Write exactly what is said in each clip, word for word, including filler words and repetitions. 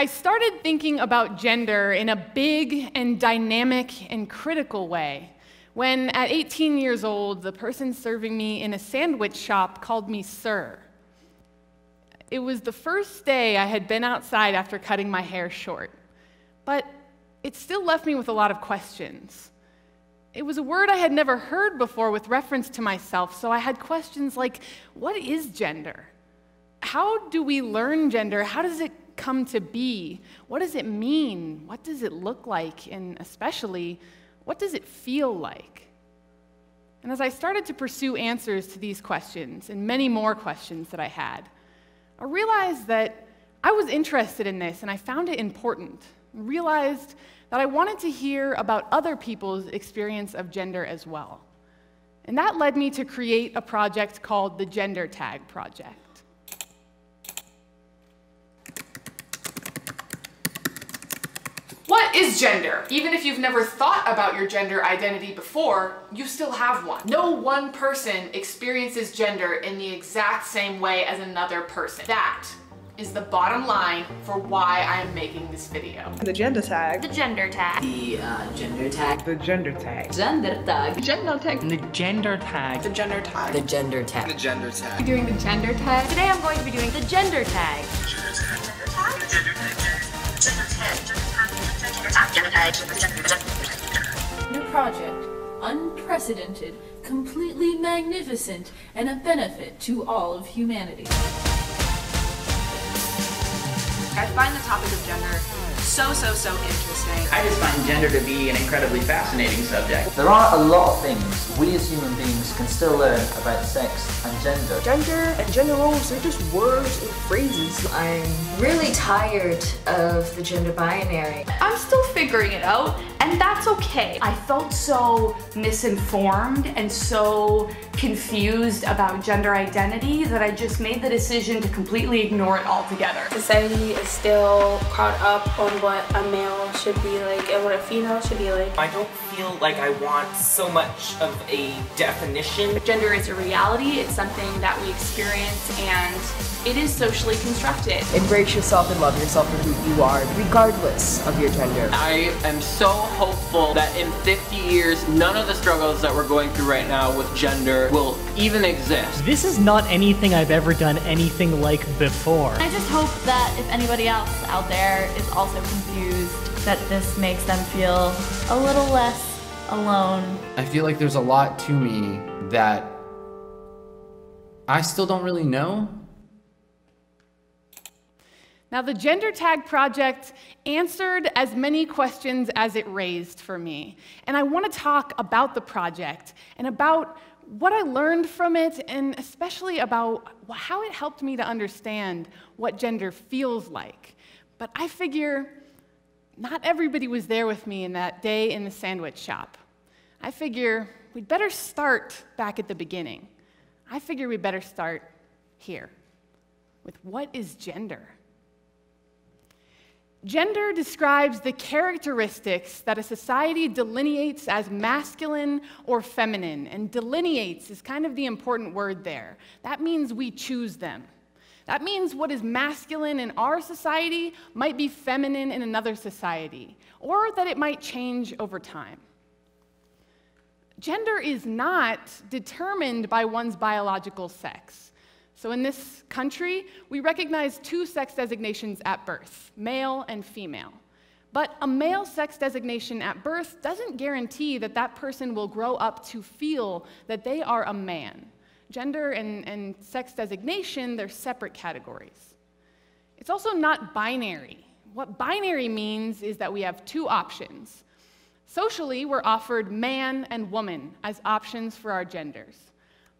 I started thinking about gender in a big and dynamic and critical way when, at eighteen years old, the person serving me in a sandwich shop called me sir. It was the first day I had been outside after cutting my hair short, but it still left me with a lot of questions. It was a word I had never heard before with reference to myself, so I had questions like, what is gender? How do we learn gender? How does it come to be? What does it mean? What does it look like? And especially, what does it feel like? And as I started to pursue answers to these questions, and many more questions that I had, I realized that I was interested in this and I found it important. I realized that I wanted to hear about other people's experience of gender as well. And that led me to create a project called the Gender Tag Project. What is gender? Even if you've never thought about your gender identity before, you still have one. No one person experiences gender in the exact same way as another person. That is the bottom line for why I'm making this video. The gender tag. The gender tag. The uh, gender tag. The gender tag. Gender tag. Gender tag. The gender tag. The gender tag. The gender tag. The gender tag. Doing the gender tag. Today I'm going to be doing the gender tag. Gender tag. Gender tag. Gender tag. Gender tag. Gender tag. New project, unprecedented, completely magnificent, and a benefit to all of humanity. I find the topic of gender so, so, so interesting. I just find gender to be an incredibly fascinating subject. There are a lot of things we as human beings can still learn about sex and gender. Gender and gender roles are just words and phrases. I'm really tired of the gender binary. I'm still figuring it out, and that's okay. I felt so misinformed and so confused about gender identity that I just made the decision to completely ignore it altogether. Society is still caught up on what a male should be like and what a female should be like. I don't feel like I want so much of a definition. Gender is a reality, it's something that we experience, and it is socially constructed. Embrace yourself and love yourself for who you are, regardless of your gender. I am so hopeful that in fifty years, none of the struggles that we're going through right now with gender will even exist. This is not anything I've ever done anything like before. I just hope that if anybody else out there is also confused, that this makes them feel a little less alone. I feel like there's a lot to me that I still don't really know. Now, the Gender Tag Project answered as many questions as it raised for me. And I want to talk about the project and about what I learned from it, and especially about how it helped me to understand what gender feels like. But I figure not everybody was there with me in that day in the sandwich shop. I figure we'd better start back at the beginning. I figure we better start here with what is gender? Gender describes the characteristics that a society delineates as masculine or feminine, and delineates is kind of the important word there. That means we choose them. That means what is masculine in our society might be feminine in another society, or that it might change over time. Gender is not determined by one's biological sex. So in this country, we recognize two sex designations at birth, male and female. But a male sex designation at birth doesn't guarantee that that person will grow up to feel that they are a man. Gender and, and sex designation, they're separate categories. It's also not binary. What binary means is that we have two options. Socially, we're offered man and woman as options for our genders.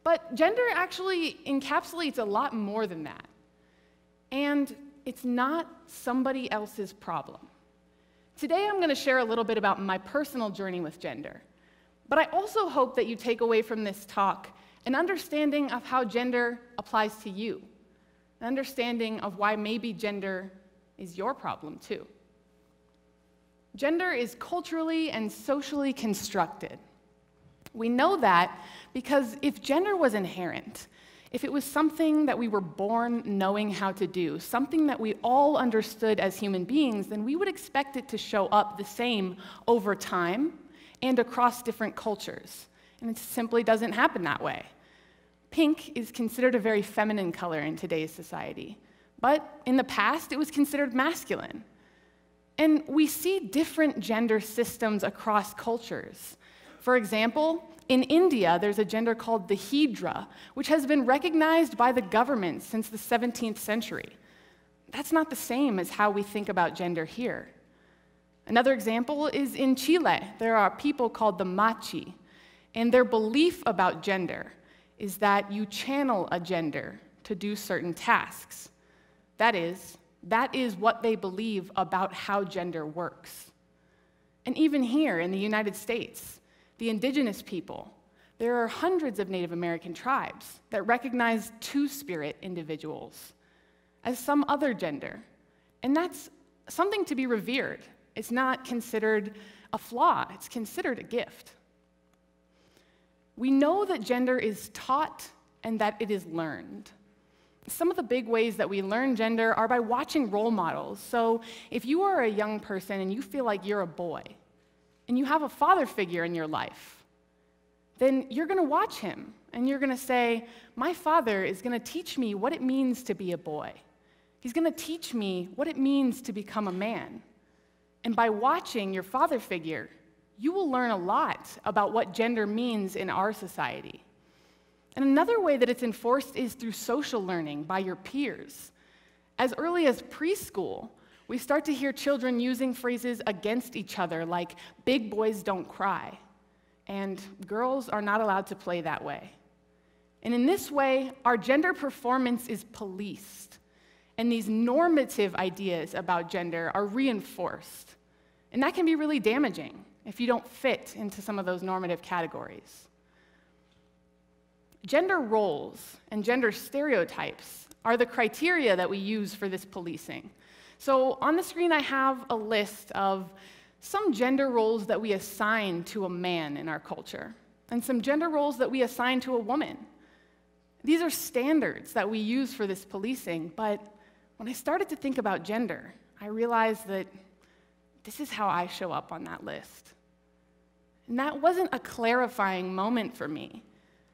But gender actually encapsulates a lot more than that. And it's not somebody else's problem. Today, I'm going to share a little bit about my personal journey with gender. But I also hope that you take away from this talk an understanding of how gender applies to you, an understanding of why maybe gender is your problem too. Gender is culturally and socially constructed. We know that because if gender was inherent, If it was something that we were born knowing how to do, something that we all understood as human beings, then we would expect it to show up the same over time and across different cultures. And it simply doesn't happen that way. Pink is considered a very feminine color in today's society, but in the past, it was considered masculine. And we see different gender systems across cultures. For example, in India, there's a gender called the Hedra, which has been recognized by the government since the seventeenth century. That's not the same as how we think about gender here. Another example is in Chile. There are people called the Machi, and their belief about gender is that you channel a gender to do certain tasks. That is, that is what they believe about how gender works. And even here in the United States, the indigenous people, there are hundreds of Native American tribes that recognize two-spirit individuals as some other gender. And that's something to be revered. It's not considered a flaw, it's considered a gift. We know that gender is taught and that it is learned. Some of the big ways that we learn gender are by watching role models. So if you are a young person and you feel like you're a boy, and you have a father figure in your life, then you're going to watch him, and you're going to say, my father is going to teach me what it means to be a boy. He's going to teach me what it means to become a man. And by watching your father figure, you will learn a lot about what gender means in our society. And another way that it's enforced is through social learning by your peers. As early as preschool, we start to hear children using phrases against each other, like, big boys don't cry, and girls are not allowed to play that way. And in this way, our gender performance is policed, and these normative ideas about gender are reinforced. And that can be really damaging if you don't fit into some of those normative categories. Gender roles and gender stereotypes are the criteria that we use for this policing. So on the screen, I have a list of some gender roles that we assign to a man in our culture, and some gender roles that we assign to a woman. These are standards that we use for this policing, but when I started to think about gender, I realized that this is how I show up on that list. And that wasn't a clarifying moment for me.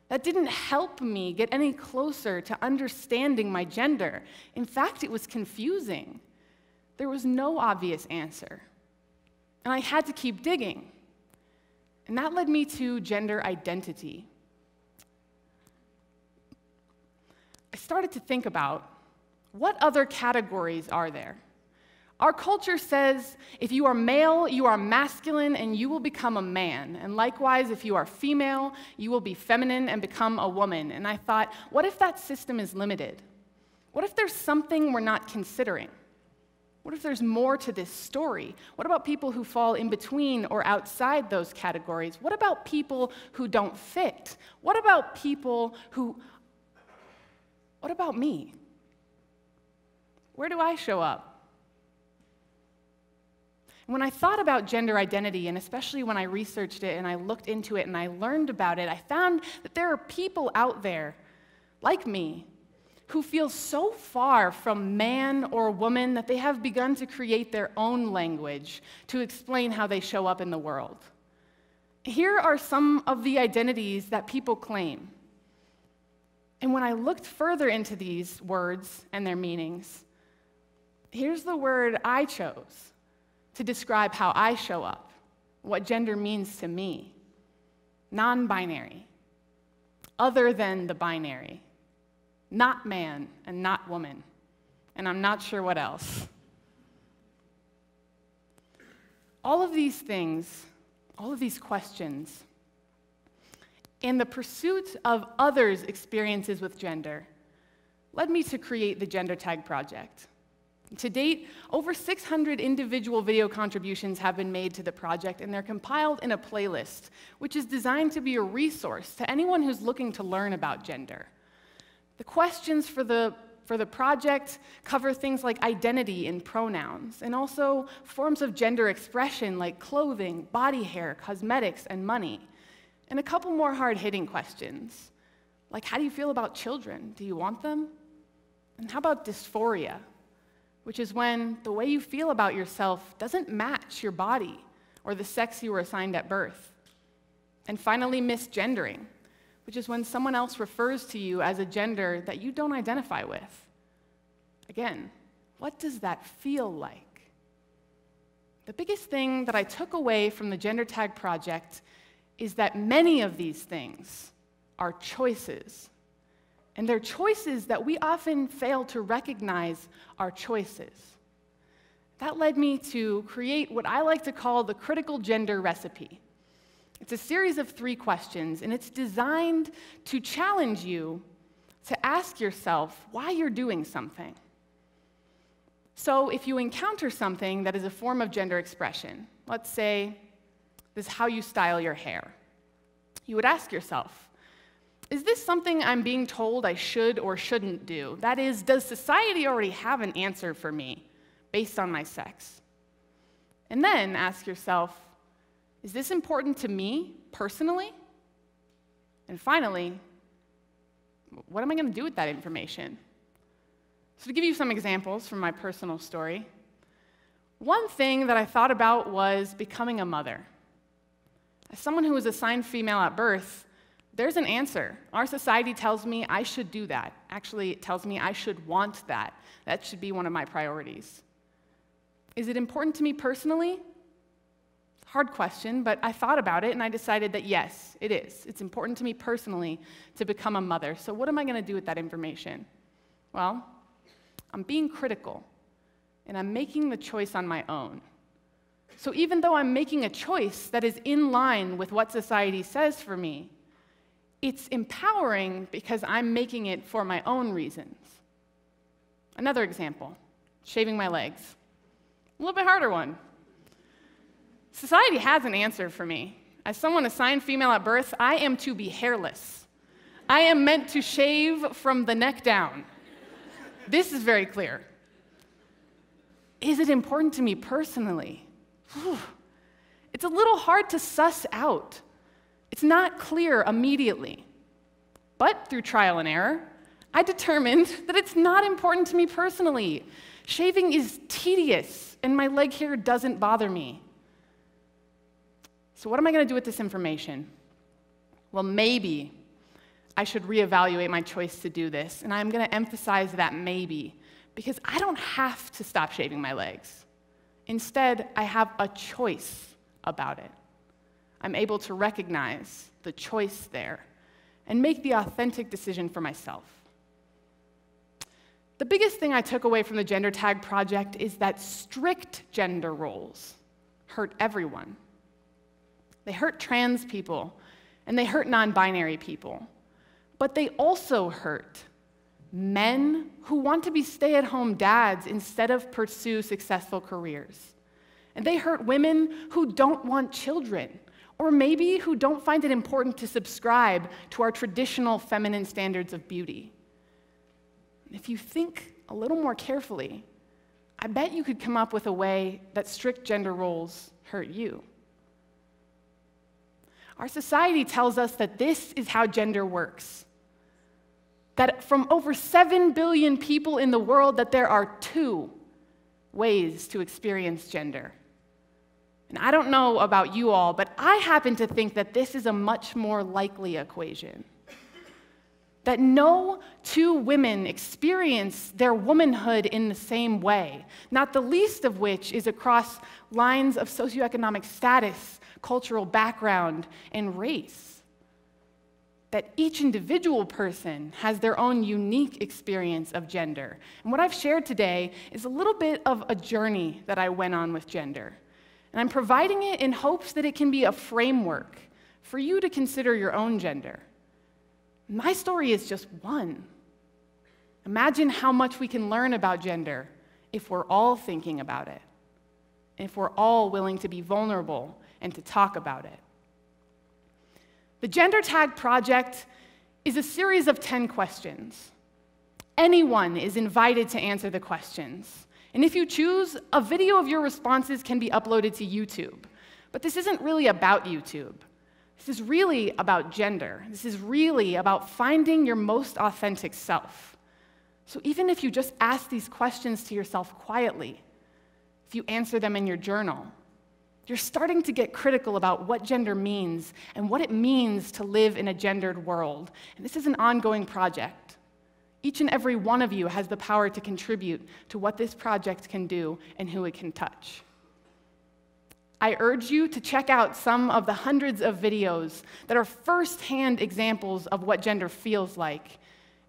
That didn't help me get any closer to understanding my gender. In fact, it was confusing. There was no obvious answer. And I had to keep digging. And that led me to gender identity. I started to think about, what other categories are there? Our culture says, if you are male, you are masculine, and you will become a man. And likewise, if you are female, you will be feminine and become a woman. And I thought, what if that system is limited? What if there's something we're not considering? What if there's more to this story? What about people who fall in between or outside those categories? What about people who don't fit? What about people who... What about me? Where do I show up? When I thought about gender identity, and especially when I researched it and I looked into it and I learned about it, I found that there are people out there, like me, who feel so far from man or woman that they have begun to create their own language to explain how they show up in the world. Here are some of the identities that people claim. And when I looked further into these words and their meanings, here's the word I chose to describe how I show up, what gender means to me. Non-binary, other than the binary, not man and not woman, and I'm not sure what else. All of these things, all of these questions, and the pursuit of others' experiences with gender led me to create the Gender Tag Project. To date, over six hundred individual video contributions have been made to the project, and they're compiled in a playlist, which is designed to be a resource to anyone who's looking to learn about gender. The questions for the, for the project cover things like identity and pronouns, and also forms of gender expression like clothing, body hair, cosmetics, and money, and a couple more hard-hitting questions, Like, how do you feel about children? Do you want them? And how about dysphoria, which is when the way you feel about yourself doesn't match your body or the sex you were assigned at birth? And finally, misgendering, which is when someone else refers to you as a gender that you don't identify with. Again, what does that feel like? The biggest thing that I took away from the Gender Tag Project is that many of these things are choices. And they're choices that we often fail to recognize are choices. That led me to create what I like to call the critical gender recipe. It's a series of three questions, and it's designed to challenge you to ask yourself why you're doing something. So if you encounter something that is a form of gender expression, let's say this is how you style your hair, you would ask yourself, is this something I'm being told I should or shouldn't do? That is, does society already have an answer for me based on my sex? And then ask yourself, is this important to me personally? And finally, what am I going to do with that information? So to give you some examples from my personal story, one thing that I thought about was becoming a mother. As someone who was assigned female at birth, there's an answer. Our society tells me I should do that. Actually, it tells me I should want that. That should be one of my priorities. Is it important to me personally? Hard question, but I thought about it, and I decided that yes, it is. It's important to me personally to become a mother. So what am I going to do with that information? Well, I'm being critical, and I'm making the choice on my own. So even though I'm making a choice that is in line with what society says for me, it's empowering because I'm making it for my own reasons. Another example, shaving my legs. A little bit harder one. Society has an answer for me. As someone assigned female at birth, I am to be hairless. I am meant to shave from the neck down. This is very clear. Is it important to me personally? Whew. It's a little hard to suss out. It's not clear immediately. But through trial and error, I determined that it's not important to me personally. Shaving is tedious, and my leg hair doesn't bother me. So what am I going to do with this information? Well, maybe I should reevaluate my choice to do this, and I'm going to emphasize that maybe, because I don't have to stop shaving my legs. Instead, I have a choice about it. I'm able to recognize the choice there and make the authentic decision for myself. The biggest thing I took away from the Gender Tag Project is that strict gender roles hurt everyone. They hurt trans people, and they hurt non-binary people. But they also hurt men who want to be stay-at-home dads instead of pursue successful careers. And they hurt women who don't want children, or maybe who don't find it important to subscribe to our traditional feminine standards of beauty. If you think a little more carefully, I bet you could come up with a way that strict gender roles hurt you. Our society tells us that this is how gender works. That from over seven billion people in the world, that there are two ways to experience gender. And I don't know about you all, but I happen to think that this is a much more likely equation. That no two women experience their womanhood in the same way, not the least of which is across lines of socioeconomic status, cultural background, and race. That each individual person has their own unique experience of gender. And what I've shared today is a little bit of a journey that I went on with gender. And I'm providing it in hopes that it can be a framework for you to consider your own gender. My story is just one. Imagine how much we can learn about gender if we're all thinking about it, if we're all willing to be vulnerable and to talk about it. The Gender Tag Project is a series of ten questions. Anyone is invited to answer the questions. And if you choose, a video of your responses can be uploaded to YouTube. But this isn't really about YouTube. This is really about gender. This is really about finding your most authentic self. So even if you just ask these questions to yourself quietly, if you answer them in your journal, you're starting to get critical about what gender means and what it means to live in a gendered world. And this is an ongoing project. Each and every one of you has the power to contribute to what this project can do and who it can touch. I urge you to check out some of the hundreds of videos that are first-hand examples of what gender feels like,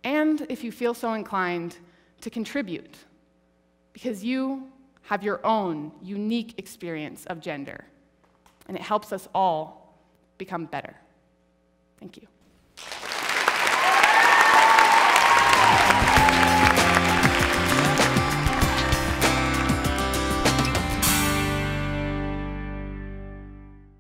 and if you feel so inclined, to contribute, because you have your own unique experience of gender, and it helps us all become better. Thank you.